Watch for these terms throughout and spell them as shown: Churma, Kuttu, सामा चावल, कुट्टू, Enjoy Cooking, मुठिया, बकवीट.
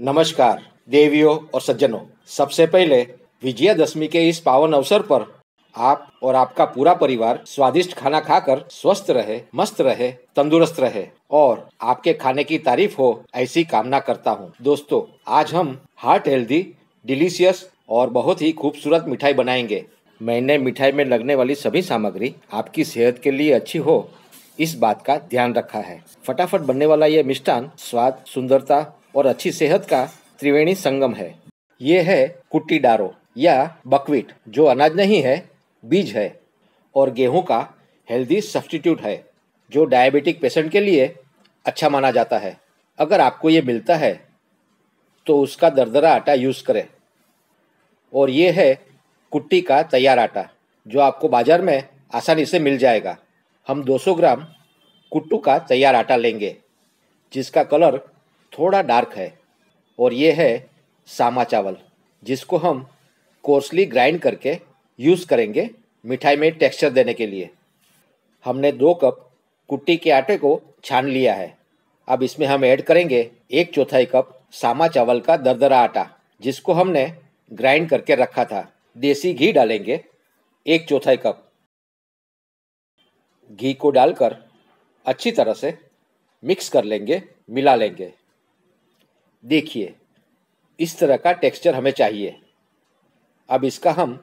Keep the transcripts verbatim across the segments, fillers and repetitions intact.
नमस्कार देवियों और सज्जनों, सबसे पहले विजयादशमी के इस पावन अवसर पर आप और आपका पूरा परिवार स्वादिष्ट खाना खाकर स्वस्थ रहे, मस्त रहे, तंदुरुस्त रहे और आपके खाने की तारीफ हो ऐसी कामना करता हूँ। दोस्तों, आज हम हार्ट हेल्दी, डिलीशियस और बहुत ही खूबसूरत मिठाई बनाएंगे। मैंने मिठाई में लगने वाली सभी सामग्री आपकी सेहत के लिए अच्छी हो इस बात का ध्यान रखा है। फटाफट बनने वाला ये मिष्ठान स्वाद, सुंदरता और अच्छी सेहत का त्रिवेणी संगम है। ये है कुट्टी डारो या बकवीट, जो अनाज नहीं है, बीज है और गेहूं का हेल्दी सब्स्टिट्यूट है, जो डायबिटिक पेशेंट के लिए अच्छा माना जाता है। अगर आपको ये मिलता है तो उसका दरदरा आटा यूज़ करें। और ये है कुट्टी का तैयार आटा, जो आपको बाज़ार में आसानी से मिल जाएगा। हम दो सौ ग्राम कुट्टू का तैयार आटा लेंगे, जिसका कलर थोड़ा डार्क है। और ये है सामा चावल, जिसको हम कोर्सली ग्राइंड करके यूज़ करेंगे मिठाई में टेक्सचर देने के लिए। हमने दो कप कुट्टी के आटे को छान लिया है। अब इसमें हम ऐड करेंगे एक चौथाई कप सामा चावल का दरदरा आटा, जिसको हमने ग्राइंड करके रखा था। देसी घी डालेंगे एक चौथाई कप। घी को डालकर अच्छी तरह से मिक्स कर लेंगे, मिला लेंगे। देखिए, इस तरह का टेक्सचर हमें चाहिए। अब इसका हम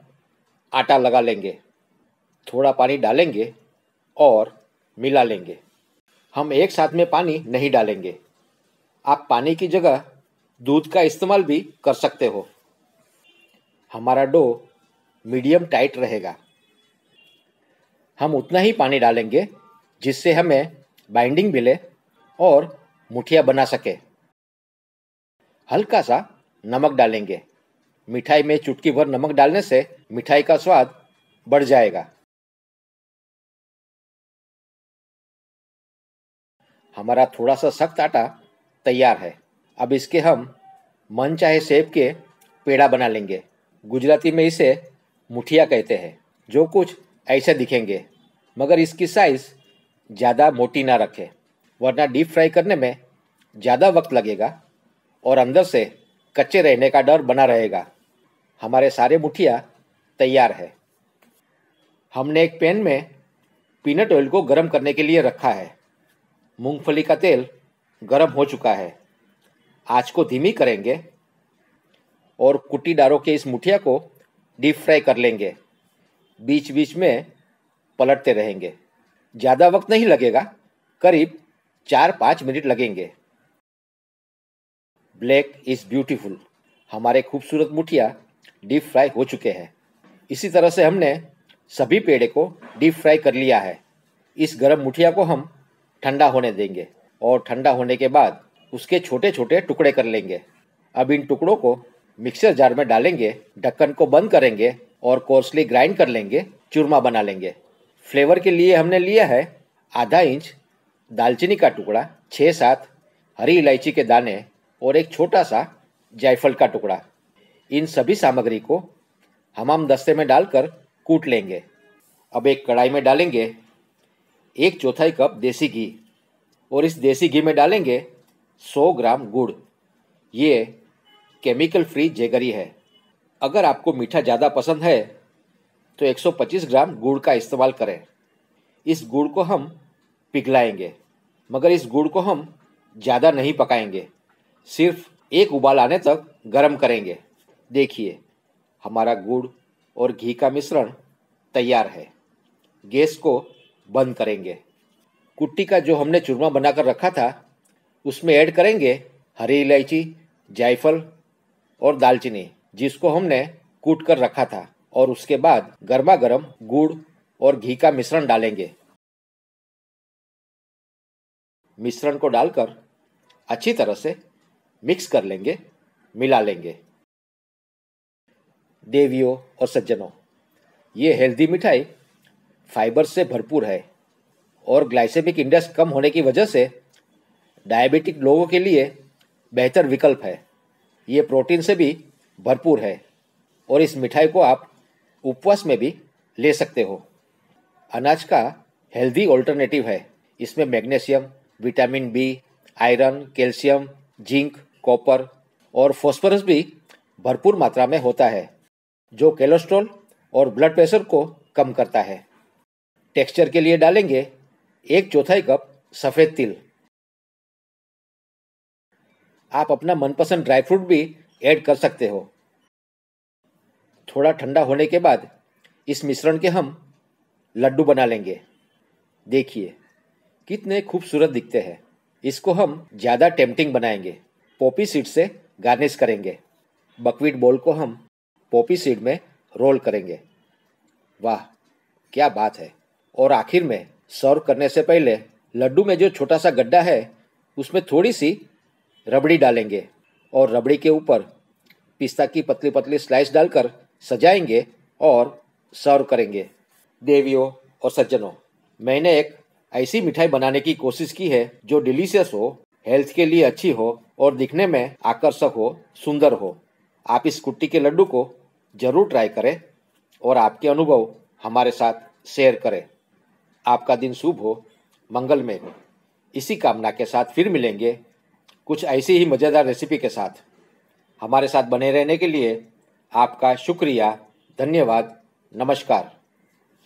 आटा लगा लेंगे, थोड़ा पानी डालेंगे और मिला लेंगे। हम एक साथ में पानी नहीं डालेंगे। आप पानी की जगह दूध का इस्तेमाल भी कर सकते हो। हमारा डो मीडियम टाइट रहेगा। हम उतना ही पानी डालेंगे जिससे हमें बाइंडिंग मिले और मुठिया बना सके। हल्का सा नमक डालेंगे। मिठाई में चुटकी भर नमक डालने से मिठाई का स्वाद बढ़ जाएगा। हमारा थोड़ा सा सख्त आटा तैयार है। अब इसके हम मनचाहे शेप के पेड़ा बना लेंगे। गुजराती में इसे मुठिया कहते हैं, जो कुछ ऐसे दिखेंगे, मगर इसकी साइज़ ज़्यादा मोटी ना रखें, वरना डीप फ्राई करने में ज़्यादा वक्त लगेगा और अंदर से कच्चे रहने का डर बना रहेगा। हमारे सारे मुठिया तैयार है। हमने एक पैन में पीनट ऑयल को गर्म करने के लिए रखा है। मूंगफली का तेल गर्म हो चुका है। आँच को धीमी करेंगे और कुट्टी डारो के इस मुठिया को डीप फ्राई कर लेंगे। बीच बीच में पलटते रहेंगे। ज़्यादा वक्त नहीं लगेगा, करीब चार पाँच मिनट लगेंगे। Black is beautiful. हमारे खूबसूरत मुठिया डीप फ्राई हो चुके हैं। इसी तरह से हमने सभी पेड़े को डीप फ्राई कर लिया है। इस गरम मुठिया को हम ठंडा होने देंगे और ठंडा होने के बाद उसके छोटे छोटे टुकड़े कर लेंगे। अब इन टुकड़ों को मिक्सर जार में डालेंगे, ढक्कन को बंद करेंगे और कोर्सली ग्राइंड कर लेंगे, चूरमा बना लेंगे। फ्लेवर के लिए हमने लिया है आधा इंच दालचीनी का टुकड़ा, छः सात हरी इलायची के दाने और एक छोटा सा जायफल का टुकड़ा। इन सभी सामग्री को हमाम दस्ते में डालकर कूट लेंगे। अब एक कढ़ाई में डालेंगे एक चौथाई कप देसी घी और इस देसी घी में डालेंगे सौ ग्राम गुड़। ये केमिकल फ्री जेगरी है। अगर आपको मीठा ज़्यादा पसंद है तो एक सौ पच्चीस ग्राम गुड़ का इस्तेमाल करें। इस गुड़ को हम पिघलाएंगे, मगर इस गुड़ को हम ज़्यादा नहीं पकाएंगे, सिर्फ एक उबाल आने तक गर्म करेंगे। देखिए, हमारा गुड़ और घी का मिश्रण तैयार है। गैस को बंद करेंगे। कुट्टी का जो हमने चूरमा बनाकर रखा था उसमें ऐड करेंगे हरी इलायची, जायफल और दालचीनी, जिसको हमने कूट कर रखा था, और उसके बाद गर्मा गर्म गुड़ और घी का मिश्रण डालेंगे। मिश्रण को डालकर अच्छी तरह से मिक्स कर लेंगे, मिला लेंगे। देवियों और सज्जनों, ये हेल्दी मिठाई फाइबर से भरपूर है और ग्लाइसेमिक इंडेक्स कम होने की वजह से डायबिटिक लोगों के लिए बेहतर विकल्प है। ये प्रोटीन से भी भरपूर है और इस मिठाई को आप उपवास में भी ले सकते हो। अनाज का हेल्दी ऑल्टरनेटिव है। इसमें magnesium, vitamin B, iron, calcium, zinc, copper और फॉस्फोरस भी भरपूर मात्रा में होता है, जो कोलेस्ट्रॉल और ब्लड प्रेशर को कम करता है। टेक्सचर के लिए डालेंगे एक चौथाई कप सफ़ेद तिल। आप अपना मनपसंद ड्राई फ्रूट भी ऐड कर सकते हो। थोड़ा ठंडा होने के बाद इस मिश्रण के हम लड्डू बना लेंगे। देखिए कितने खूबसूरत दिखते हैं। इसको हम ज़्यादा टेम्पटिंग बनाएंगे। पोपी सीड से गार्निश करेंगे। बकवीट बॉल को हम पोपी सीड में रोल करेंगे। वाह क्या बात है। और आखिर में सर्व करने से पहले लड्डू में जो छोटा सा गड्ढा है उसमें थोड़ी सी रबड़ी डालेंगे और रबड़ी के ऊपर पिस्ता की पतली पतली स्लाइस डालकर सजाएंगे और सर्व करेंगे। देवियों और सज्जनों, मैंने एक ऐसी मिठाई बनाने की कोशिश की है जो डिलीशियस हो, हेल्थ के लिए अच्छी हो और दिखने में आकर्षक हो, सुंदर हो। आप इस कुट्टी के लड्डू को जरूर ट्राई करें और आपके अनुभव हमारे साथ शेयर करें। आपका दिन शुभ हो, मंगलमय हो। इसी कामना के साथ फिर मिलेंगे कुछ ऐसी ही मज़ेदार रेसिपी के साथ। हमारे साथ बने रहने के लिए आपका शुक्रिया, धन्यवाद, नमस्कार।